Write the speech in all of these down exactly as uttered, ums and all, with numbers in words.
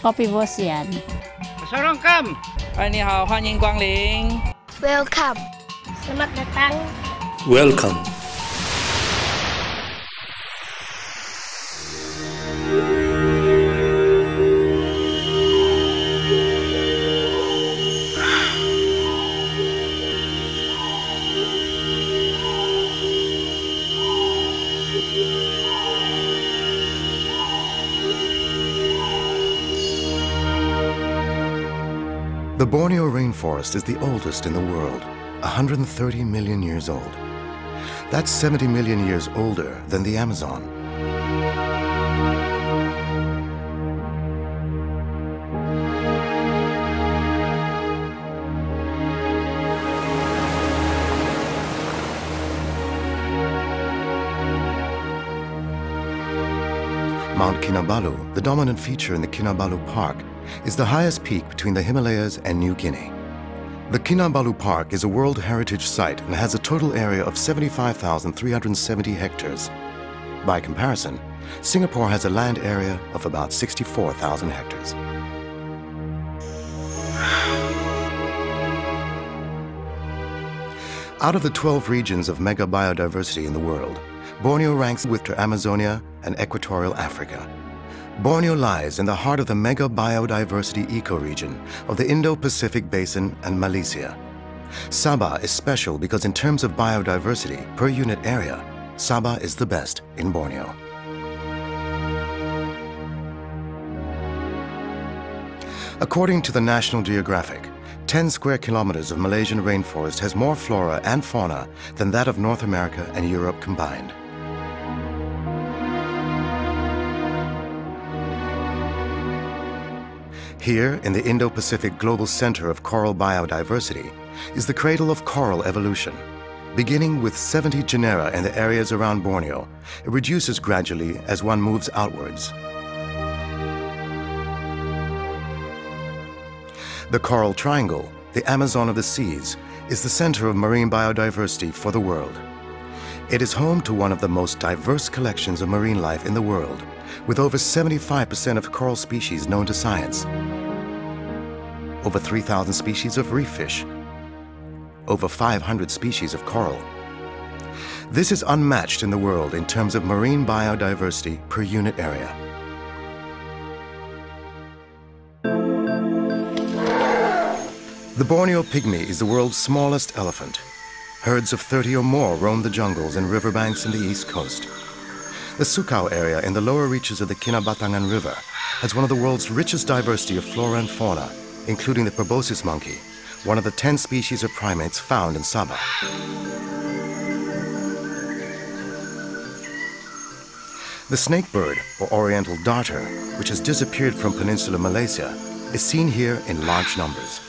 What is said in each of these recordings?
Kopibos yan. Sorongkam! Annyeong, hanying guangling. Welcome. Selamat datang. Welcome. The Borneo rainforest is the oldest in the world, one hundred thirty million years old. That's seventy million years older than the Amazon. Mount Kinabalu, the dominant feature in the Kinabalu Park, is the highest peak between the Himalayas and New Guinea. The Kinabalu Park is a World Heritage Site and has a total area of seventy-five thousand three hundred seventy hectares. By comparison, Singapore has a land area of about sixty-four thousand hectares. Out of the twelve regions of mega biodiversity in the world, Borneo ranks with Amazonia and Equatorial Africa. Borneo lies in the heart of the mega biodiversity ecoregion of the Indo-Pacific Basin and Maliau. Sabah is special because in terms of biodiversity per unit area, Sabah is the best in Borneo. According to the National Geographic, ten square kilometers of Malaysian rainforest has more flora and fauna than that of North America and Europe combined. Here, in the Indo-Pacific global center of coral biodiversity, is the cradle of coral evolution. Beginning with seventy genera in the areas around Borneo, it reduces gradually as one moves outwards. The Coral Triangle, the Amazon of the seas, is the center of marine biodiversity for the world. It is home to one of the most diverse collections of marine life in the world, with over seventy-five percent of coral species known to science, over three thousand species of reef fish, over five hundred species of coral. This is unmatched in the world in terms of marine biodiversity per unit area. The Borneo pygmy is the world's smallest elephant. Herds of thirty or more roam the jungles and riverbanks in the east coast. The Sukau area in the lower reaches of the Kinabatangan River has one of the world's richest diversity of flora and fauna, including the proboscis monkey, one of the ten species of primates found in Sabah. The snake bird, or oriental darter, which has disappeared from peninsular Malaysia, is seen here in large numbers.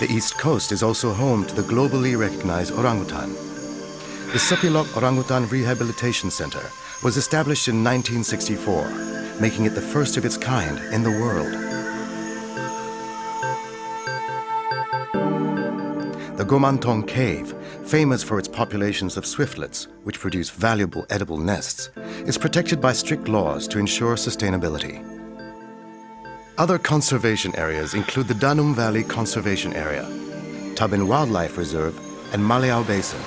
The east coast is also home to the globally recognized orangutan. The Sepilok Orangutan Rehabilitation Centre was established in nineteen sixty-four, making it the first of its kind in the world. The Gomantong Cave, famous for its populations of swiftlets, which produce valuable edible nests, is protected by strict laws to ensure sustainability. Other conservation areas include the Danum Valley Conservation Area, Tabin Wildlife Reserve, and Maliau Basin,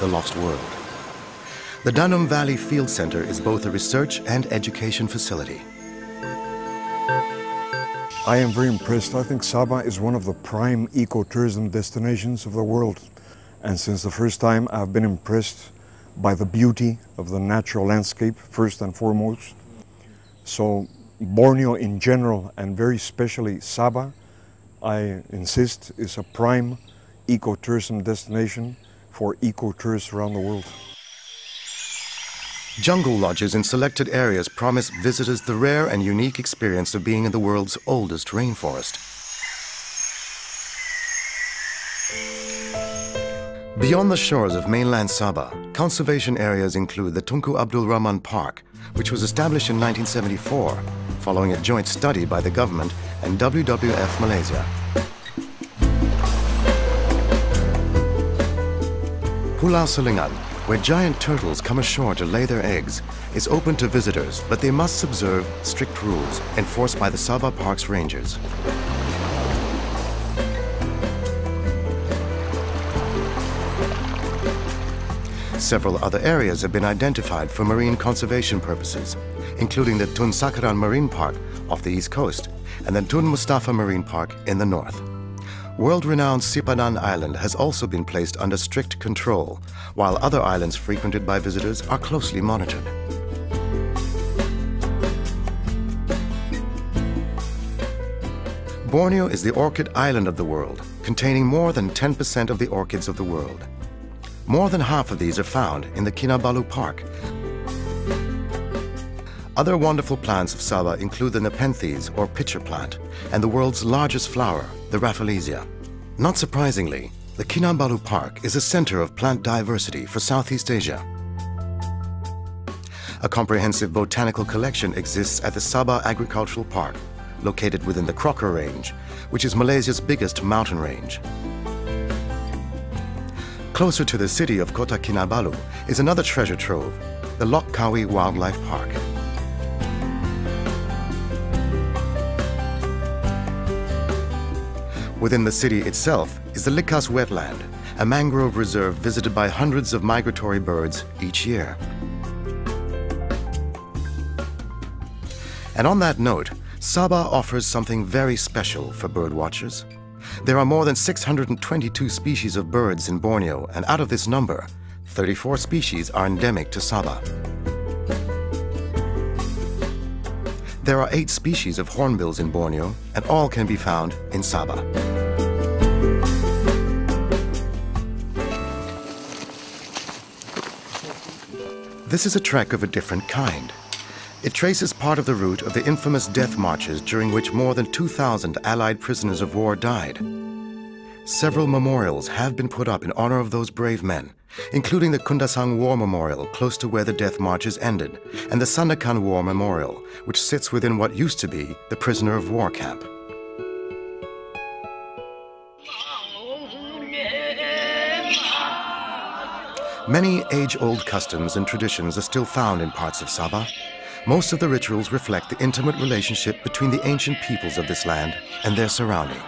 the Lost World. The Danum Valley Field Center is both a research and education facility. I am very impressed. I think Sabah is one of the prime ecotourism destinations of the world. And since the first time, I've been impressed by the beauty of the natural landscape, first and foremost. So Borneo in general, and very especially Sabah, I insist, is a prime ecotourism destination for ecotourists around the world. Jungle lodges in selected areas promise visitors the rare and unique experience of being in the world's oldest rainforest. Beyond the shores of mainland Sabah, conservation areas include the Tunku Abdul Rahman Park, which was established in nineteen seventy-four, following a joint study by the government and W W F Malaysia. Pulau Selingan, where giant turtles come ashore to lay their eggs, is open to visitors, but they must observe strict rules enforced by the Sabah Park's rangers. Several other areas have been identified for marine conservation purposes, including the Tun Sakaran Marine Park off the east coast and the Tun Mustafa Marine Park in the north. World-renowned Sipadan Island has also been placed under strict control, while other islands frequented by visitors are closely monitored. Borneo is the orchid island of the world, containing more than ten percent of the orchids of the world. More than half of these are found in the Kinabalu Park. Other wonderful plants of Sabah include the Nepenthes, or pitcher plant, and the world's largest flower, the Rafflesia. Not surprisingly, the Kinabalu Park is a center of plant diversity for Southeast Asia. A comprehensive botanical collection exists at the Sabah Agricultural Park, located within the Crocker Range, which is Malaysia's biggest mountain range. Closer to the city of Kota Kinabalu is another treasure trove, the Lok Kawi Wildlife Park. Within the city itself is the Likas Wetland, a mangrove reserve visited by hundreds of migratory birds each year. And on that note, Sabah offers something very special for birdwatchers. There are more than six hundred twenty-two species of birds in Borneo, and out of this number, thirty-four species are endemic to Sabah. There are eight species of hornbills in Borneo, and all can be found in Sabah. This is a trek of a different kind. It traces part of the route of the infamous death marches during which more than two thousand Allied prisoners of war died. Several memorials have been put up in honor of those brave men, including the Kundasang War Memorial close to where the death marches ended, and the Sandakan War Memorial, which sits within what used to be the prisoner of war camp. Many age-old customs and traditions are still found in parts of Sabah. Most of the rituals reflect the intimate relationship between the ancient peoples of this land and their surrounding.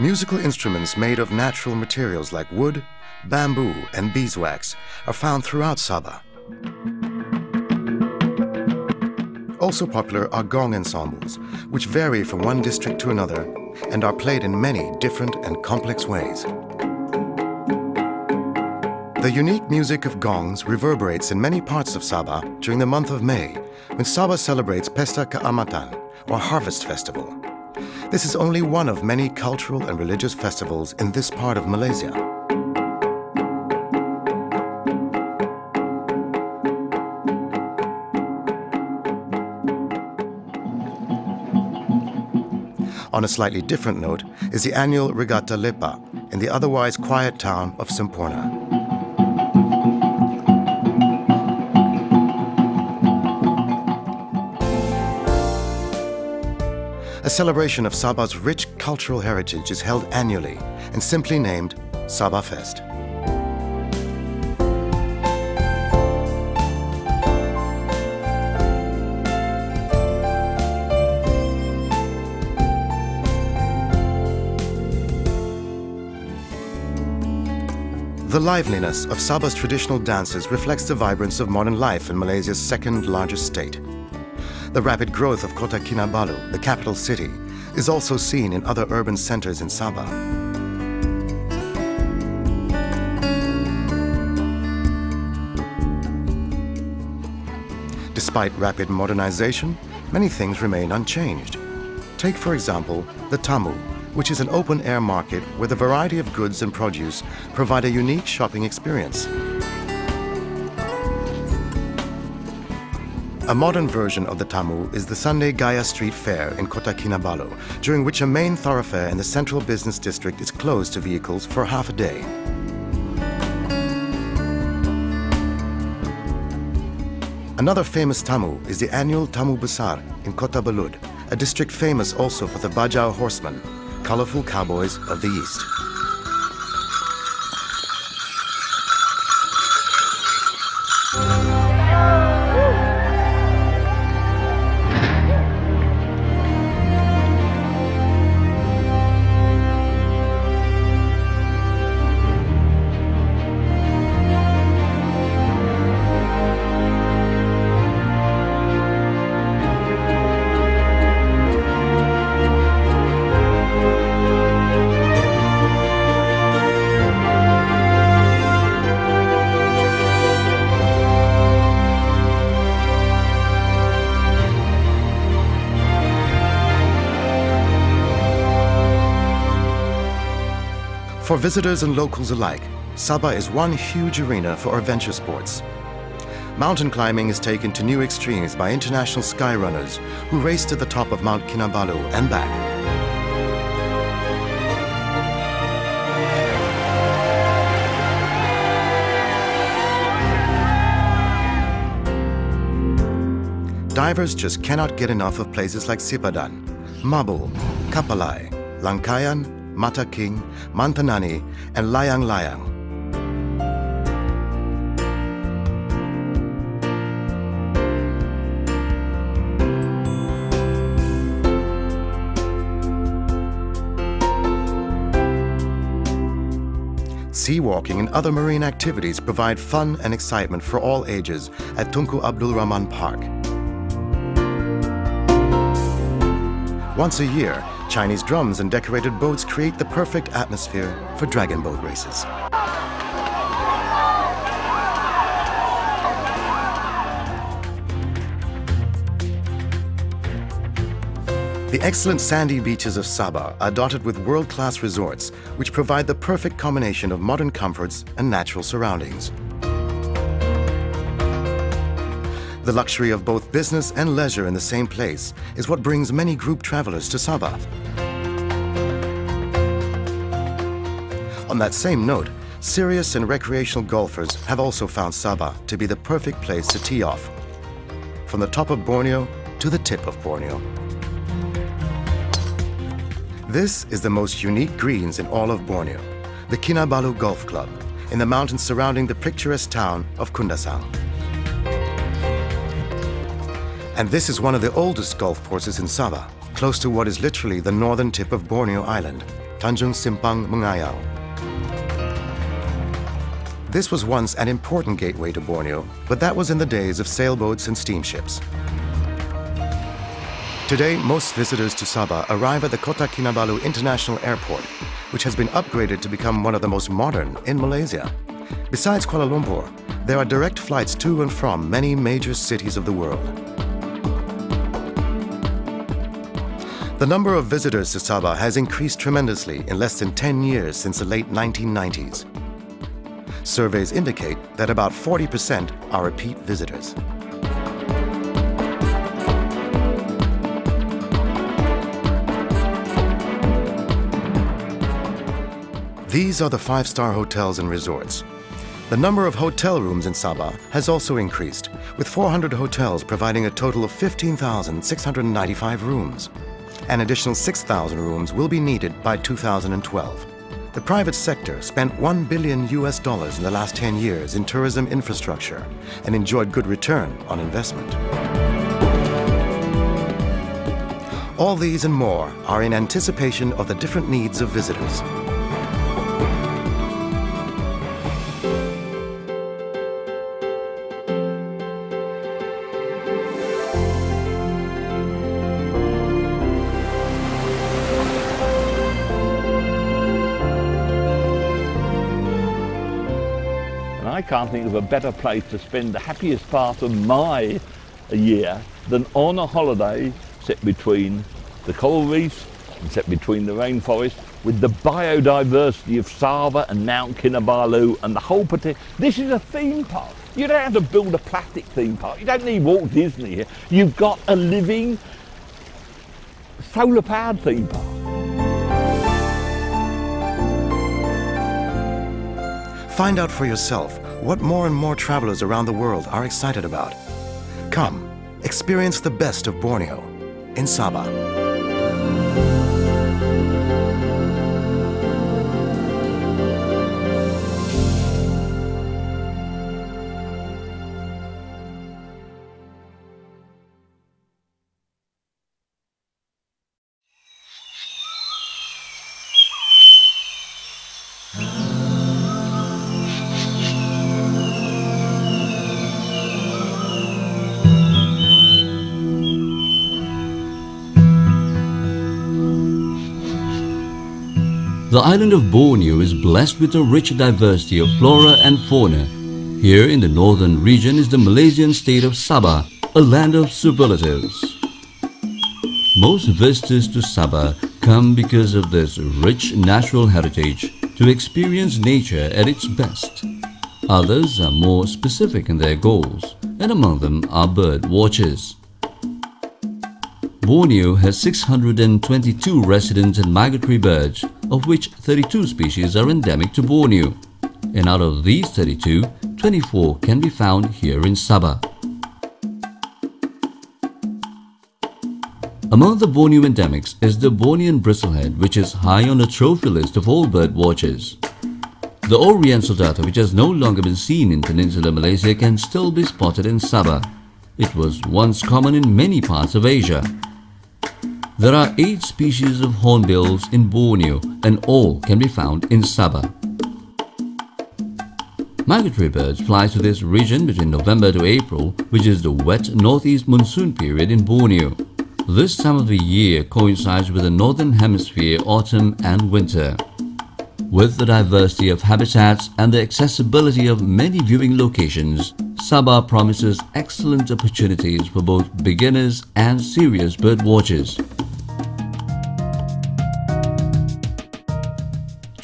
Musical instruments made of natural materials like wood, bamboo, and beeswax are found throughout Sabah. Also popular are gong ensembles, which vary from one district to another and are played in many different and complex ways. The unique music of gongs reverberates in many parts of Sabah during the month of May, when Sabah celebrates Pesta Keamatan, or Harvest Festival. This is only one of many cultural and religious festivals in this part of Malaysia. On a slightly different note is the annual Regatta Lepa in the otherwise quiet town of Semporna. A celebration of Sabah's rich cultural heritage is held annually and simply named Sabah Fest. The liveliness of Sabah's traditional dances reflects the vibrance of modern life in Malaysia's second largest state. The rapid growth of Kota Kinabalu, the capital city, is also seen in other urban centers in Sabah. Despite rapid modernization, many things remain unchanged. Take, for example, the Tamu, which is an open-air market where the variety of goods and produce provide a unique shopping experience. A modern version of the Tamu is the Sunday Gaya Street Fair in Kota Kinabalu, during which a main thoroughfare in the central business district is closed to vehicles for half a day. Another famous Tamu is the annual Tamu Besar in Kota Belud, a district famous also for the Bajau horsemen, colorful cowboys of the East. For visitors and locals alike, Sabah is one huge arena for adventure sports. Mountain climbing is taken to new extremes by international sky runners who race to the top of Mount Kinabalu and back. Divers just cannot get enough of places like Sipadan, Mabul, Kapalai, Langkayan, Mata King, Mantanani, and Layang Layang. Sea walking and other marine activities provide fun and excitement for all ages at Tunku Abdul Rahman Park. Once a year, Chinese drums and decorated boats create the perfect atmosphere for dragon boat races. The excellent sandy beaches of Sabah are dotted with world-class resorts, which provide the perfect combination of modern comforts and natural surroundings. The luxury of both business and leisure in the same place is what brings many group travelers to Sabah. On that same note, serious and recreational golfers have also found Sabah to be the perfect place to tee off, from the top of Borneo to the tip of Borneo. This is the most unique greens in all of Borneo, the Kinabalu Golf Club, in the mountains surrounding the picturesque town of Kundasang. And this is one of the oldest golf courses in Sabah, close to what is literally the northern tip of Borneo Island, Tanjung Simpang Mengayau. This was once an important gateway to Borneo, but that was in the days of sailboats and steamships. Today, most visitors to Sabah arrive at the Kota Kinabalu International Airport, which has been upgraded to become one of the most modern in Malaysia. Besides Kuala Lumpur, there are direct flights to and from many major cities of the world. The number of visitors to Sabah has increased tremendously in less than ten years since the late nineteen nineties. Surveys indicate that about forty percent are repeat visitors. These are the five-star hotels and resorts. The number of hotel rooms in Sabah has also increased, with four hundred hotels providing a total of fifteen thousand six hundred ninety-five rooms. An additional six thousand rooms will be needed by two thousand twelve. The private sector spent one billion U S dollars in the last ten years in tourism infrastructure and enjoyed good return on investment. All these and more are in anticipation of the different needs of visitors. I can't think of a better place to spend the happiest part of my year than on a holiday set between the coral reefs and set between the rainforest with the biodiversity of Sabah and Mount Kinabalu and the whole potential. This is a theme park. You don't have to build a plastic theme park. You don't need Walt Disney here. You've got a living solar-powered theme park. Find out for yourself what more and more travelers around the world are excited about. Come, experience the best of Borneo. and Sabah. The island of Borneo is blessed with a rich diversity of flora and fauna. Here in the northern region is the Malaysian state of Sabah, a land of superlatives. Most visitors to Sabah come because of this rich natural heritage to experience nature at its best. Others are more specific in their goals, and among them are bird watchers. Borneo has six hundred twenty-two resident and migratory birds, of which thirty-two species are endemic to Borneo. And out of these thirty-two, twenty-four can be found here in Sabah. Among the Borneo endemics is the Bornean bristlehead, which is high on the trophy list of all bird watchers. The oriental darter, which has no longer been seen in Peninsular Malaysia, can still be spotted in Sabah. It was once common in many parts of Asia. There are eight species of hornbills in Borneo, and all can be found in Sabah. Migratory birds fly to this region between November to April, which is the wet northeast monsoon period in Borneo. This time of the year coincides with the northern hemisphere autumn and winter. With the diversity of habitats and the accessibility of many viewing locations, Sabah promises excellent opportunities for both beginners and serious bird watchers.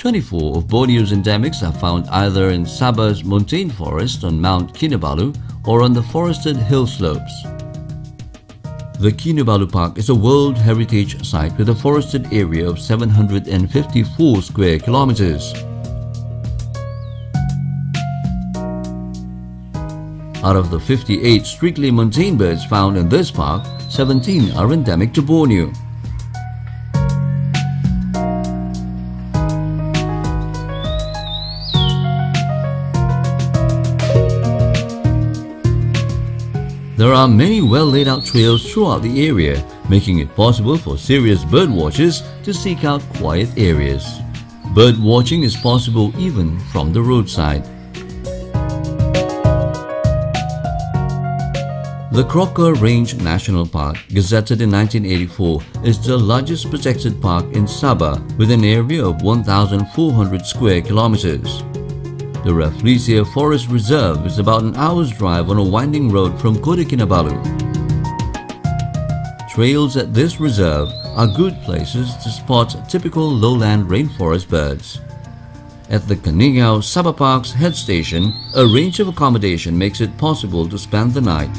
twenty-four of Borneo's endemics are found either in Sabah's montane forest on Mount Kinabalu or on the forested hill slopes. The Kinabalu Park is a World Heritage Site with a forested area of seven hundred fifty-four square kilometers. Out of the fifty-eight strictly montane birds found in this park, seventeen are endemic to Borneo. There are many well laid out trails throughout the area, making it possible for serious bird watchers to seek out quiet areas. Bird watching is possible even from the roadside. The Croker Range National Park, gazetted in nineteen eighty-four, is the largest protected park in Sabah with an area of one thousand four hundred square kilometers. The Rafflesia Forest Reserve is about an hour's drive on a winding road from Kota Kinabalu. Trails at this reserve are good places to spot typical lowland rainforest birds. At the Kaningau Sabah Park's head station, a range of accommodation makes it possible to spend the night.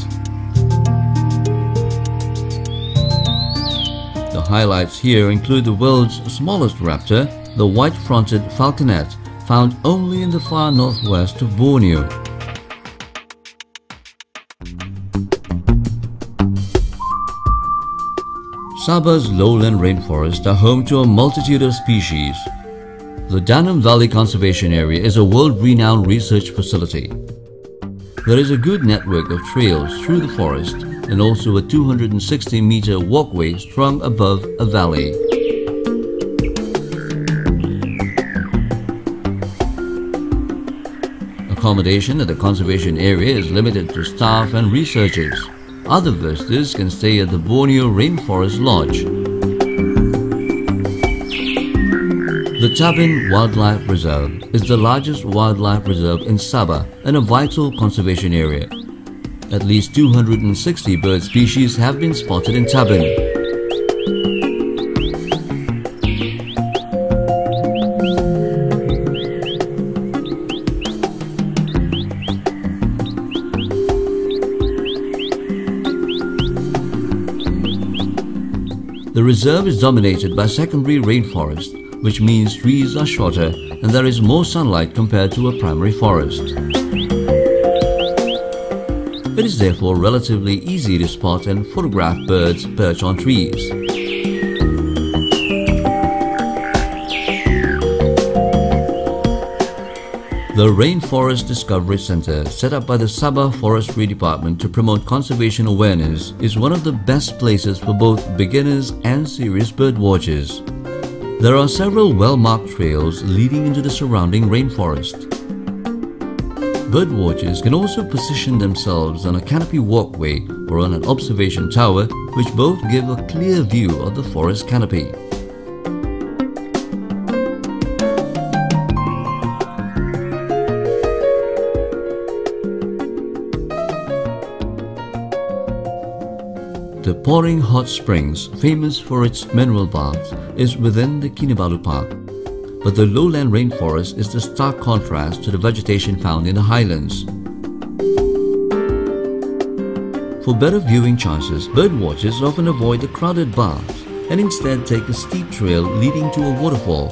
The highlights here include the world's smallest raptor, the white-fronted falconet, found only in the far northwest of Borneo. Sabah's lowland rainforests are home to a multitude of species. The Danum Valley Conservation Area is a world-renowned research facility. There is a good network of trails through the forest and also a two hundred sixty meter walkway strung above a valley. Accommodation at the conservation area is limited to staff and researchers. Other visitors can stay at the Borneo Rainforest Lodge. The Tabin Wildlife Reserve is the largest wildlife reserve in Sabah and a vital conservation area. At least two hundred sixty bird species have been spotted in Tabin. The reserve is dominated by secondary rainforest, which means trees are shorter and there is more sunlight compared to a primary forest. It is therefore relatively easy to spot and photograph birds perched on trees. The Rainforest Discovery Centre, set up by the Sabah Forestry Department to promote conservation awareness, is one of the best places for both beginners and serious bird watchers. There are several well-marked trails leading into the surrounding rainforest. Bird watchers can also position themselves on a canopy walkway or on an observation tower, which both give a clear view of the forest canopy. The Pouring Hot Springs, famous for its mineral baths, is within the Kinabalu Park. But the lowland rainforest is the stark contrast to the vegetation found in the highlands. For better viewing chances, bird watchers often avoid the crowded baths and instead take a steep trail leading to a waterfall.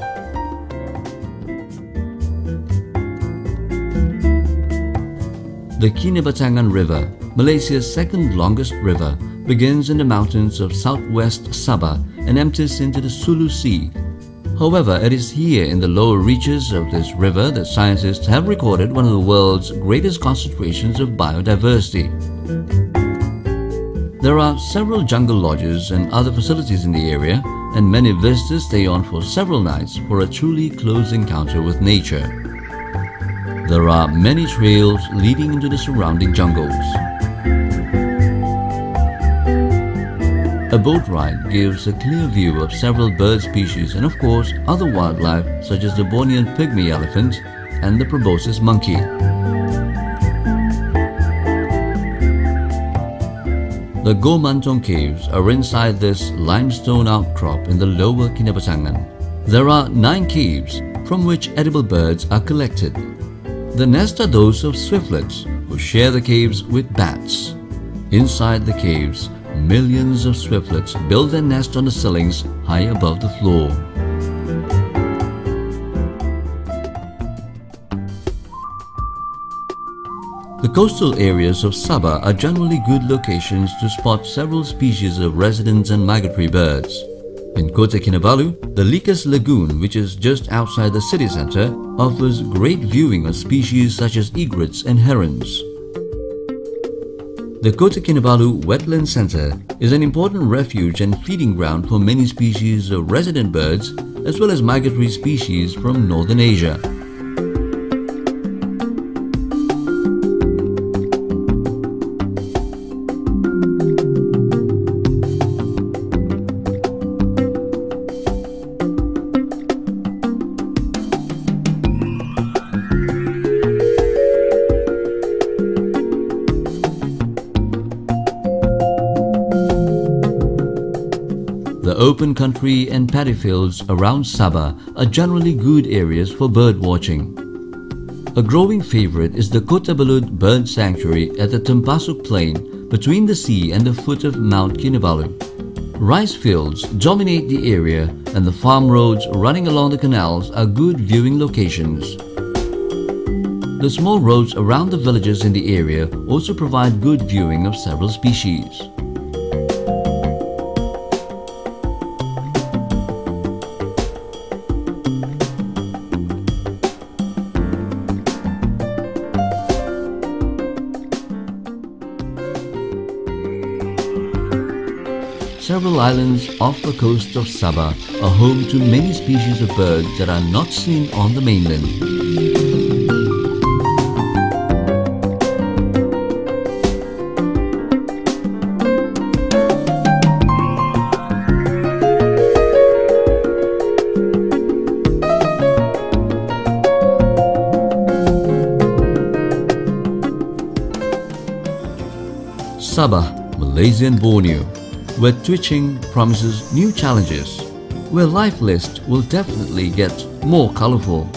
The Kinabatangan River, Malaysia's second longest river, begins in the mountains of southwest Sabah and empties into the Sulu Sea. However, it is here in the lower reaches of this river that scientists have recorded one of the world's greatest concentrations of biodiversity. There are several jungle lodges and other facilities in the area, and many visitors stay on for several nights for a truly close encounter with nature. There are many trails leading into the surrounding jungles. A boat ride gives a clear view of several bird species and of course other wildlife such as the Bornean pygmy elephant and the proboscis monkey. The Gomantong Caves are inside this limestone outcrop in the lower Kinabatangan. There are nine caves from which edible birds are collected. The nests are those of swiftlets who share the caves with bats. Inside the caves, millions of swiftlets build their nest on the ceilings high above the floor. The coastal areas of Sabah are generally good locations to spot several species of residents and migratory birds. In Kota Kinabalu, the Likas Lagoon, which is just outside the city center, offers great viewing of species such as egrets and herons. The Kota Kinabalu Wetland Center is an important refuge and feeding ground for many species of resident birds as well as migratory species from northern Asia. Open country and paddy fields around Sabah are generally good areas for bird watching. A growing favorite is the Kotabalut Bird Sanctuary at the Tampasuk Plain between the sea and the foot of Mount Kinabalu. Rice fields dominate the area and the farm roads running along the canals are good viewing locations. The small roads around the villages in the area also provide good viewing of several species. Several islands off the coast of Sabah are home to many species of birds that are not seen on the mainland. Sabah, Malaysia and Borneo, where twitching promises new challenges, where life list will definitely get more colorful.